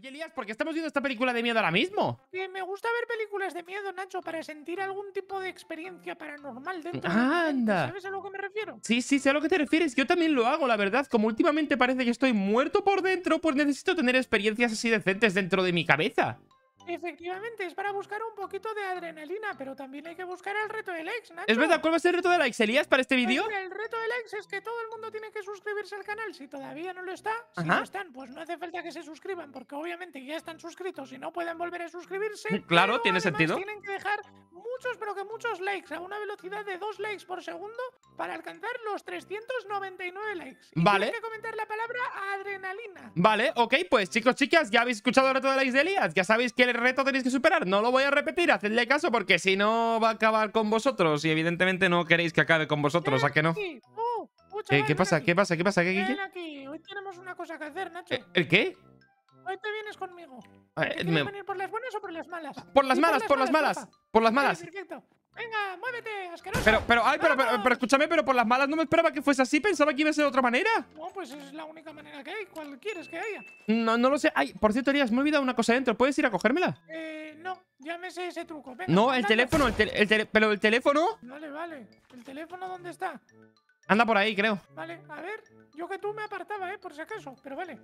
Oye, Elías, ¿por qué estamos viendo esta película de miedo ahora mismo? Bien, me gusta ver películas de miedo, Nacho, para sentir algún tipo de experiencia paranormal dentro. ¡Anda! ¿Sabes a lo que me refiero? Sí, sé a lo que te refieres. Yo también lo hago, la verdad. Como últimamente parece que estoy muerto por dentro, pues necesito tener experiencias así decentes dentro de mi cabeza. Efectivamente, es para buscar un poquito de adrenalina, pero también hay que buscar el reto del ex, Nacho. Es verdad, ¿cuál va a ser el reto del ex, Elías, para este vídeo? El reto del ex es que todo el mundo tiene que suscribirse al canal si todavía no lo está. Si no están, pues no hace falta que se suscriban, porque obviamente ya están suscritos y no pueden volver a suscribirse. Claro, tiene sentido. Tienen que dejar muchos, pero que muchos likes, a una velocidad de 2 likes por segundo, para alcanzar los 399 likes. Y vale. Tienen que comentar la palabra adrenalina. Vale, ok, pues chicos, chicas, ya habéis escuchado el reto del ex de Elías, ya sabéis que el reto tenéis que superar, no lo voy a repetir, hacedle caso porque si no va a acabar con vosotros y evidentemente no queréis que acabe con vosotros, ¿a que no? ¿Qué pasa? ¿Qué? Hoy tenemos una cosa que hacer, Nacho. ¿El qué? Hoy te vienes conmigo. ¿Quieres venir por las buenas o por las malas? Por las malas. Perfecto. Venga, muévete, asqueroso. Pero escúchame, pero por las malas no me esperaba que fuese así, pensaba que iba a ser de otra manera. No, pues es la única manera que hay, cual quieres que haya. No lo sé. Ay, por cierto, Elías, me he olvidado una cosa dentro, ¿puedes ir a cogérmela? No, ya me sé ese truco. Venga, no, el teléfono, pero el teléfono. Vale. ¿El teléfono dónde está? Anda por ahí, creo. Vale, a ver, yo que tú me apartaba, por si acaso, pero vale.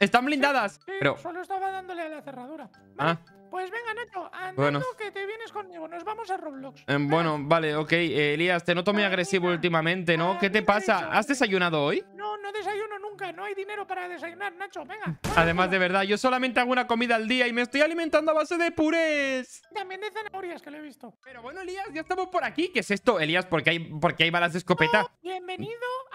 Están blindadas. Sí, pero solo estaba dándole a la cerradura. Vale. Pues venga, Nacho, que te vienes conmigo, nos vamos a Roblox. Bueno, vale, ok. Elías, te noto muy agresivo últimamente, ¿no? ¿Qué te pasa? ¿Has desayunado hoy? No, no desayuno nunca, no hay dinero para desayunar, Nacho, venga. Además, de verdad, yo solamente hago una comida al día y me estoy alimentando a base de purés. También de zanahorias, que lo he visto. Pero bueno, Elías, ya estamos por aquí. ¿Qué es esto, Elías? ¿Por qué hay balas de escopeta? No, bienvenido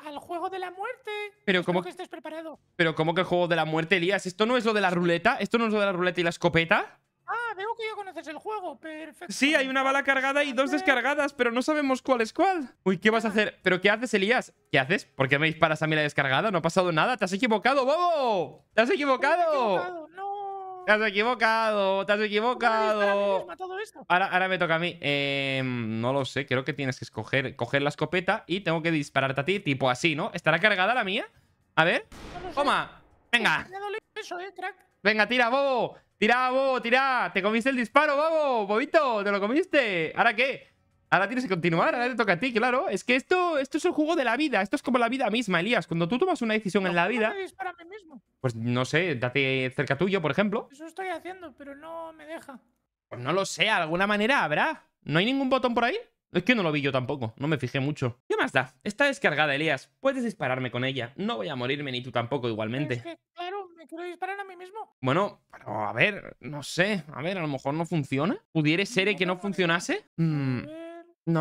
al juego de la muerte. Pero como que estés preparado. Pero ¿cómo que el juego de la muerte, Elías? ¿Esto no es lo de la ruleta? ¿Esto no es lo de la ruleta y la escopeta? Ah, veo que ya conoces el juego, perfecto. Sí, hay una bala cargada y 2 descargadas, pero no sabemos cuál es cuál. Uy, ¿qué vas a hacer? ¿Pero qué haces, Elías? ¿Qué haces? ¿Por qué me disparas a mí la descargada? No ha pasado nada, te has equivocado, bobo. ¡Te has equivocado! No. ¡Te has equivocado! Ahora me toca a mí. No lo sé, creo que tienes que escoger, coger la escopeta y tengo que dispararte a ti, tipo así, ¿no? ¿Estará cargada la mía? A ver. Toma, venga. Venga, tira, bobo. ¡Tira, bobo! ¡Tira! ¡Te comiste el disparo, bobo! ¡Bobito! ¡Te lo comiste! ¿Ahora qué? Ahora tienes que continuar, ahora te toca a ti, claro. Es que esto es el juego de la vida. Esto es como la vida misma, Elías. Cuando tú tomas una decisión en la vida... ¿Para mí mismo? Pues no sé, date cerca tuyo, por ejemplo. Eso estoy haciendo, pero no me deja. Pues no lo sé, de alguna manera habrá. ¿No hay ningún botón por ahí? Es que no lo vi yo tampoco, no me fijé mucho. ¿Qué más da? Está descargada, Elías. Puedes dispararme con ella. No voy a morirme ni tú tampoco igualmente. Es que, claro, me quiero disparar a mí mismo. Bueno, pero a ver, no sé. A ver, a lo mejor no funciona. ¿Pudiera ser que no funcionase? No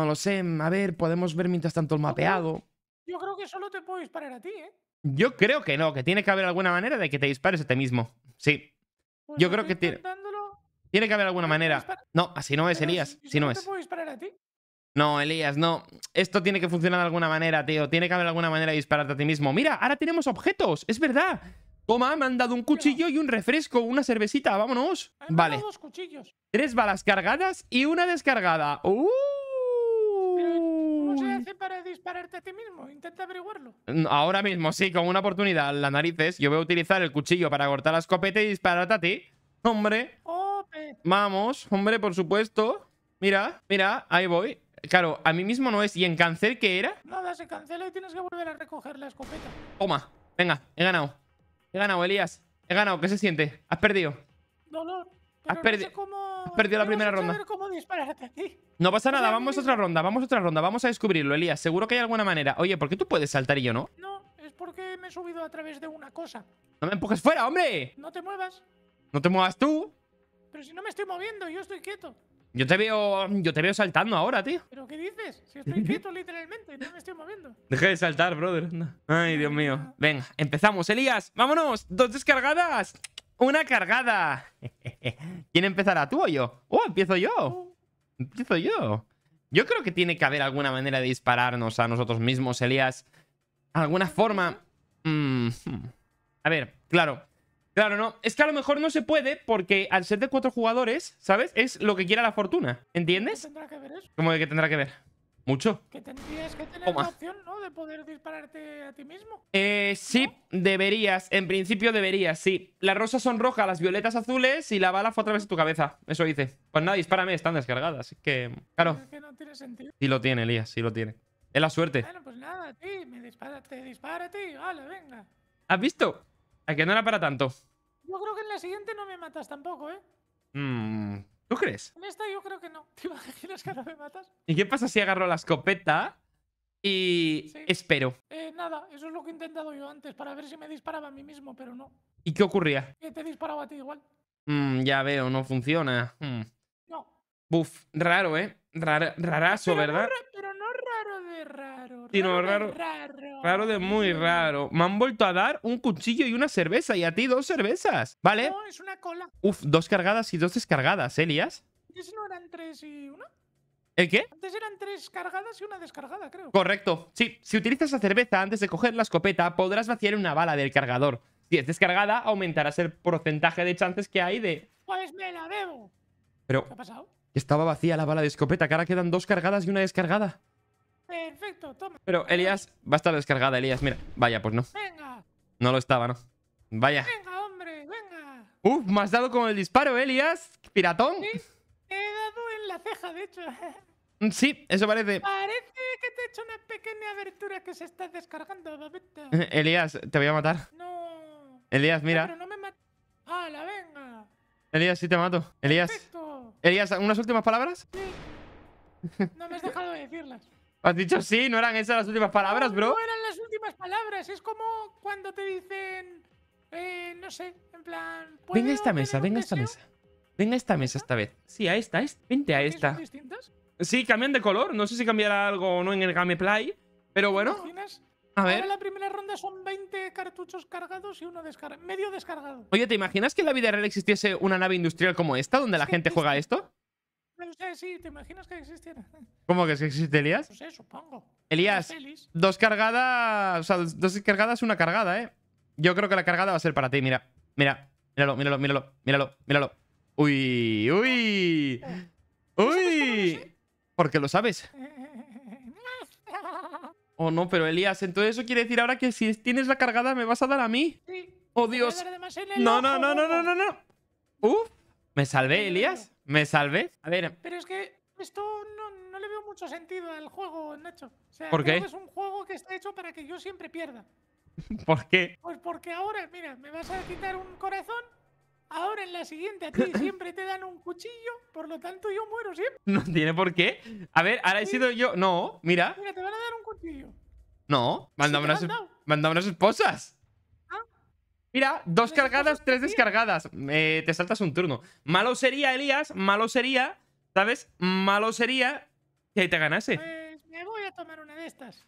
lo sé. A ver, podemos ver mientras tanto el mapeado. Yo creo que solo te puedo disparar a ti, ¿eh? Yo creo que no, que tiene que haber alguna manera de que te dispares a ti mismo. Sí. Pues yo creo que tiene que haber alguna manera. No, así no es, Elías. Así no es. ¿Te puedo disparar a ti? No, Elías, no. Esto tiene que funcionar de alguna manera, tío. Tiene que haber alguna manera de dispararte a ti mismo. Mira, ahora tenemos objetos, es verdad. Toma, me han dado un cuchillo y un refresco, una cervecita, vámonos. Vale. 3 balas cargadas y una descargada. ¡Uh! ¿Cómo se hace para dispararte a ti mismo? Intenta averiguarlo. Ahora mismo, sí, con una oportunidad. Las narices, yo voy a utilizar el cuchillo para cortar la escopeta y dispararte a ti. Hombre. Vamos, hombre, por supuesto. Mira, mira, ahí voy. Claro, a mí mismo no es. ¿Y en cancel qué era? Nada, se cancela y tienes que volver a recoger la escopeta. Toma, venga, he ganado. He ganado, Elías. He ganado, ¿qué se siente? Has perdido. Dolor. Pero has perdido la primera ronda. Cómo dispararte a ti. No pasa nada, vamos a otra ronda, vamos a descubrirlo, Elías. Seguro que hay alguna manera. Oye, ¿por qué tú puedes saltar y yo no? No, es porque me he subido a través de una cosa. ¡No me empujes fuera, hombre! No te muevas. No te muevas tú. Pero si no me estoy moviendo, yo estoy quieto. Yo te veo saltando ahora, tío. ¿Pero qué dices? Si estoy quieto, literalmente. No me estoy moviendo. Deja de saltar, brother. Ay, Dios mío. Venga, empezamos, Elías. ¡Vámonos! 2 descargadas. Una cargada. ¿Quién empezará? ¿Tú o yo? ¡Oh, empiezo yo! Empiezo yo. Yo creo que tiene que haber alguna manera de dispararnos a nosotros mismos, Elías. ¿Alguna forma? A ver, claro. Claro, no. Es que a lo mejor no se puede porque al ser de 4 jugadores, ¿sabes? Es lo que quiera la fortuna. ¿Entiendes? ¿Qué tendrá que ver eso? ¿Cómo que tendrá que ver? ¿Mucho? Que tendrías que tener la opción, ¿no? De poder dispararte a ti mismo. Sí, ¿no? Deberías. En principio deberías, sí. Las rosas son rojas, las violetas azules y la bala fue a través de tu cabeza. Eso dice. Pues nada, dispárame, están descargadas. Así que, claro. Es que no tiene sentido. Sí lo tiene, Elías, sí lo tiene. Es la suerte. Bueno, pues nada, sí, me dispárate, dispárate. Vale, venga. ¿Has visto? A que no era para tanto. Yo creo que en la siguiente no me matas tampoco, ¿eh? ¿Tú crees? En esta yo creo que no. ¿Te imaginas que no me matas? ¿Y qué pasa si agarro la escopeta y espero? Nada, eso es lo que he intentado yo antes, para ver si me disparaba a mí mismo, pero no. ¿Y qué ocurría? Que te disparaba a ti igual. Ya veo, no funciona. No. Buf, raro, ¿eh? Rarazo, pero ¿verdad? No, pero no raro de raro. Sino raro, raro de muy raro. Me han vuelto a dar un cuchillo y una cerveza. Y a ti 2 cervezas. ¿Vale? No, es una cola. Uf, 2 cargadas y 2 descargadas, Elías. ¿Antes no eran 3 y 1? ¿El qué? Antes eran 3 cargadas y 1 descargada, creo. Correcto. Sí, si utilizas la cerveza antes de coger la escopeta, podrás vaciar una bala del cargador. Si es descargada, aumentarás el porcentaje de chances que hay de... Pues me la bebo. Pero... ¿Qué ha pasado? Estaba vacía la bala de escopeta, que ahora quedan 2 cargadas y 1 descargada. Perfecto, toma. Pero, Elías, va a estar descargada, Elías, mira. Vaya, pues no. Venga. No lo estaba, ¿no? Vaya. Venga, hombre, venga. Uf, me has dado con el disparo, Elías. Piratón. Sí, te he dado en la ceja, de hecho. Sí, eso parece. Parece que te he hecho una pequeña abertura que se está descargando, babita. Elías, te voy a matar. No. Elías, mira. No, pero no me mates. ¡Hala, venga! Elías, sí te mato. Elías. Perfecto. Elías, ¿unas últimas palabras? Sí. No me has dejado de decirlas. ¿Has dicho sí? ¿No eran esas las últimas palabras, bro? No eran las últimas palabras. Es como cuando te dicen... no sé, en plan... Venga a esta mesa, venga a esta mesa. Venga a esta mesa esta vez. Sí, a esta. Vente a esta. ¿Son distintas? Sí, cambian de color. No sé si cambiará algo o no en el gameplay. Pero bueno... A ver. Ahora la primera ronda son 20 cartuchos cargados y 1 descargado. Medio descargado. Oye, ¿te imaginas que en la vida real existiese una nave industrial como esta, donde la gente juega esto? No sé, sí, ¿te imaginas que existiera? ¿Cómo que existe, Elías? No sé, supongo. Elías, 2 cargadas... O sea, 2 cargadas, 1 cargada, ¿eh? Yo creo que la cargada va a ser para ti, mira. Mira, míralo, míralo, míralo, míralo, míralo. Uy, uy. Uy. Porque lo sabes. Oh, no, pero Elías, entonces eso quiere decir ahora que si tienes la cargada me vas a dar a mí. Sí. Oh, Dios. No, no, no, no, no, no, no. Uf. Me salvé, Elías. Me salvé. A ver. Pero es que esto no le veo mucho sentido al juego, Nacho. O sea, ¿por qué? Es un juego que está hecho para que yo siempre pierda. ¿Por qué? Pues porque ahora, mira, me vas a quitar un corazón. Ahora en la siguiente a ti siempre te dan un cuchillo, por lo tanto yo muero siempre. No tiene por qué. A ver, ahora he sido yo... No, mira. Mira, te van a dar un cuchillo. No, mandame unas esposas. ¿Ah? Mira, 2 cargadas, 3 descargadas. Te saltas un turno. Malo sería, Elías, malo sería, ¿sabes? Malo sería que te ganase. Pues me voy a tomar una de estas.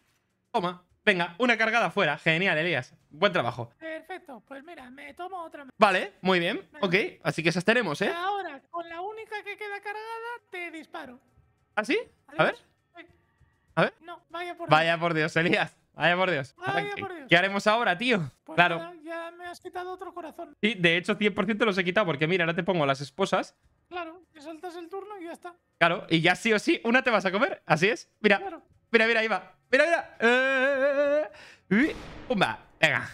Toma. Venga, 1 cargada fuera. Genial, Elías. Buen trabajo. Perfecto. Pues mira, me tomo otra. Vale, muy bien. Vale. Ok, así que esas tenemos, ¿eh? Ahora, con la única que queda cargada, te disparo. ¿Ah, sí? A ver. A ver. No, vaya por Dios. Vaya por Dios, Elías. Vaya por Dios. Vaya por Dios. ¿Qué haremos ahora, tío? Pues claro. Nada, ya me has quitado otro corazón. Sí, de hecho, 100% los he quitado porque mira, ahora te pongo las esposas. Claro, te saltas el turno y ya está. Claro, y ya sí o sí, una te vas a comer. Así es. Mira, claro. Mira, mira, ahí va. Mira, mira. ¡Pumba! Venga.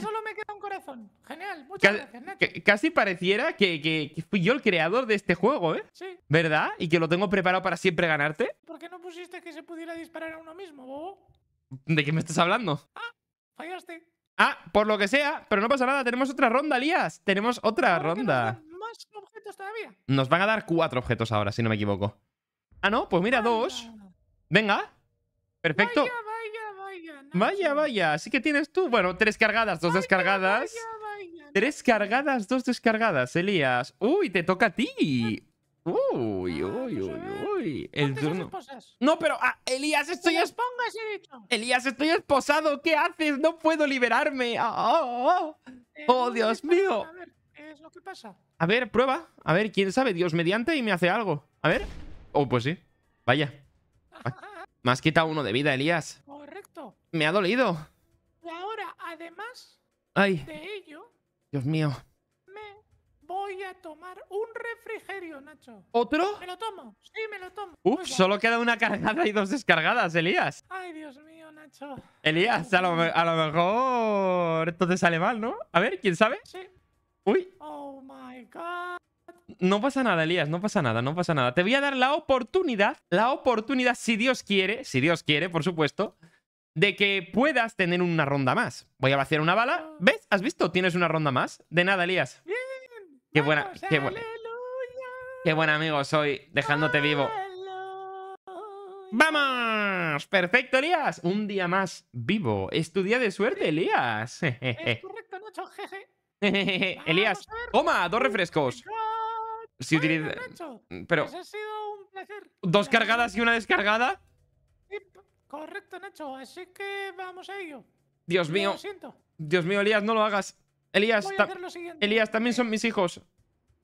Solo me queda un corazón. Genial, muchas gracias, Nacho. Casi pareciera que fui yo el creador de este juego, ¿eh? Sí. ¿Verdad? Y que lo tengo preparado para siempre ganarte. ¿Por qué no pusiste que se pudiera disparar a uno mismo, bobo? ¿De qué me estás hablando? Ah, fallaste. Ah, por lo que sea, pero no pasa nada. Tenemos otra ronda, Elías. Tenemos otra ronda. ¿Nos dan más objetos todavía? Nos van a dar 4 objetos ahora, si no me equivoco. Ah, no, pues mira, 2. Venga, perfecto. Vaya, vaya, vaya. Vaya, vaya. Así que tienes tú, bueno, 3 cargadas, 2 descargadas. Vaya, vaya, 3 cargadas, 2 descargadas, Elías. Uy, te toca a ti. Uy, uy, uy, uy. El turno. No, pero, Elías, estoy esposado. Elías, estoy esposado. ¿Qué haces? No puedo liberarme. Oh, Dios mío. A ver, ¿qué es lo que pasa? A ver, prueba. A ver, quién sabe, Dios mediante y me hace algo. A ver. Oh, pues sí. Vaya. Me has quitado 1 de vida, Elías. Correcto. Me ha dolido. Y ahora, además de ello... Dios mío. Me Voy a tomar un refrigerio, Nacho. ¿Otro? Me lo tomo, sí, me lo tomo. Uf, solo queda una cargada y dos descargadas, Elías. Ay, Dios mío, Nacho. Elías, a lo mejor esto te sale mal, ¿no? A ver, ¿quién sabe? Sí. Uy. Oh, my God. No pasa nada, Elías, no pasa nada, no pasa nada. Te voy a dar la oportunidad, si Dios quiere, por supuesto, de que puedas tener una ronda más. Voy a vaciar una bala. ¿Ves? ¿Has visto? Tienes una ronda más. De nada, Elías. Bien. Qué buena, vamos, qué buena. Qué buen amigo soy, dejándote vivo. ¡Vamos! ¡Perfecto, Elías! Un día más vivo. Es tu día de suerte, Elías. Es correcto, Nacho, jeje. Elías, toma, dos refrescos. Si utiliza... Pero... Pues ha sido un placer. ¿Dos cargadas y una descargada? Sí, correcto, Nacho, así que vamos a ello. Dios mío. Lo siento. Dios mío, Elías, no lo hagas. Elías, Elías, también son mis hijos.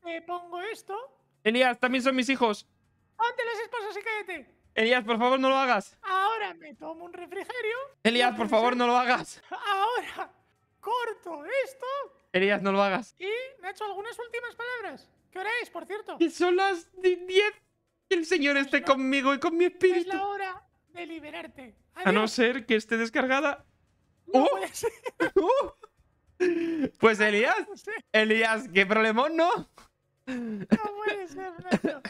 Te pongo esto. Elías, también son mis hijos. Ponte las esposas y cállate. Elías, por favor, no lo hagas. Ahora me tomo un refrigerio. Elías, por favor, no lo hagas. Ahora corto esto. Elías, no lo hagas. Y, Nacho, algunas últimas palabras. ¿Qué hora es, por cierto? Que son las 10. Que el Señor esté conmigo y con mi espíritu. Es la hora de liberarte. Adiós. A no ser que esté descargada. No puede ser. Pues Elías, Elías, qué problemón, ¿no? No puede ser, Nacho.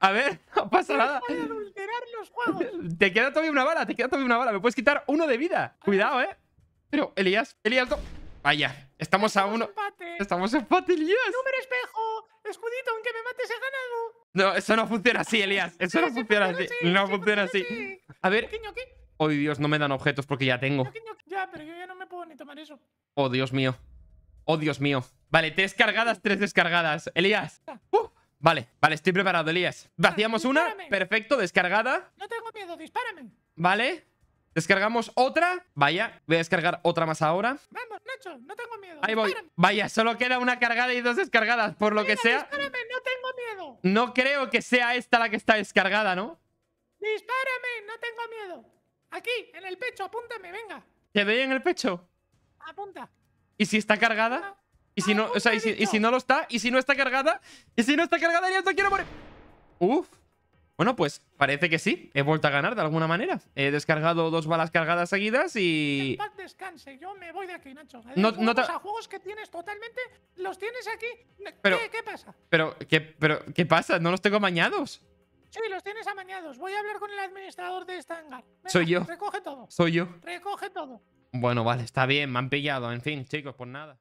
A ver, no pasa nada. Voy a adulterar los juegos. Te queda todavía una bala, te queda todavía una bala. Me puedes quitar uno de vida. Cuidado, ¿eh? Pero, Elías, Elías, no. Vaya, estamos a uno. Empate. Estamos a empate, Elías. Número espejo, escudito, aunque me mates he ganado. No, eso no funciona así, Elías. Eso no funciona así. No funciona así. A ver. Oh, Dios, no me dan objetos porque ya tengo. Ya, pero yo ya no me puedo ni tomar eso. Oh, Dios mío. Oh, Dios mío. Vale, tres cargadas, tres descargadas. Elías. Vale, vale, estoy preparado, Elías. Vaciamos una. Perfecto, descargada. No tengo miedo, dispárame. Vale. Descargamos otra. Vaya, voy a descargar otra más ahora. Vamos, Nacho, no tengo miedo. Ahí voy. Dispárame. Vaya, solo queda una cargada y dos descargadas, por lo que sea. Dispárame, no tengo miedo. No creo que sea esta la que está descargada, ¿no? Dispárame, no tengo miedo. Aquí, en el pecho, apúntame, venga. ¿Te doy en el pecho? Apunta. ¿Y si está cargada? ¿Y si no? O sea, ¿y si no lo está? ¿Y si no está cargada? ¿Y si no está cargada? ¡Yo no quiero morir! Uf. Bueno, pues parece que sí. He vuelto a ganar de alguna manera. He descargado dos balas cargadas seguidas y... En paz descanse. Yo me voy de aquí, Nacho. No, no te... juegos que tienes totalmente... Los tienes aquí. Pero, ¿qué pasa? Pero, ¿qué pasa? ¿No los tengo amañados? Sí, los tienes amañados. Voy a hablar con el administrador de este hangar. Venga, soy yo. Recoge todo. Soy yo. Recoge todo. Bueno, vale, está bien, me han pillado. En fin, chicos, pues nada.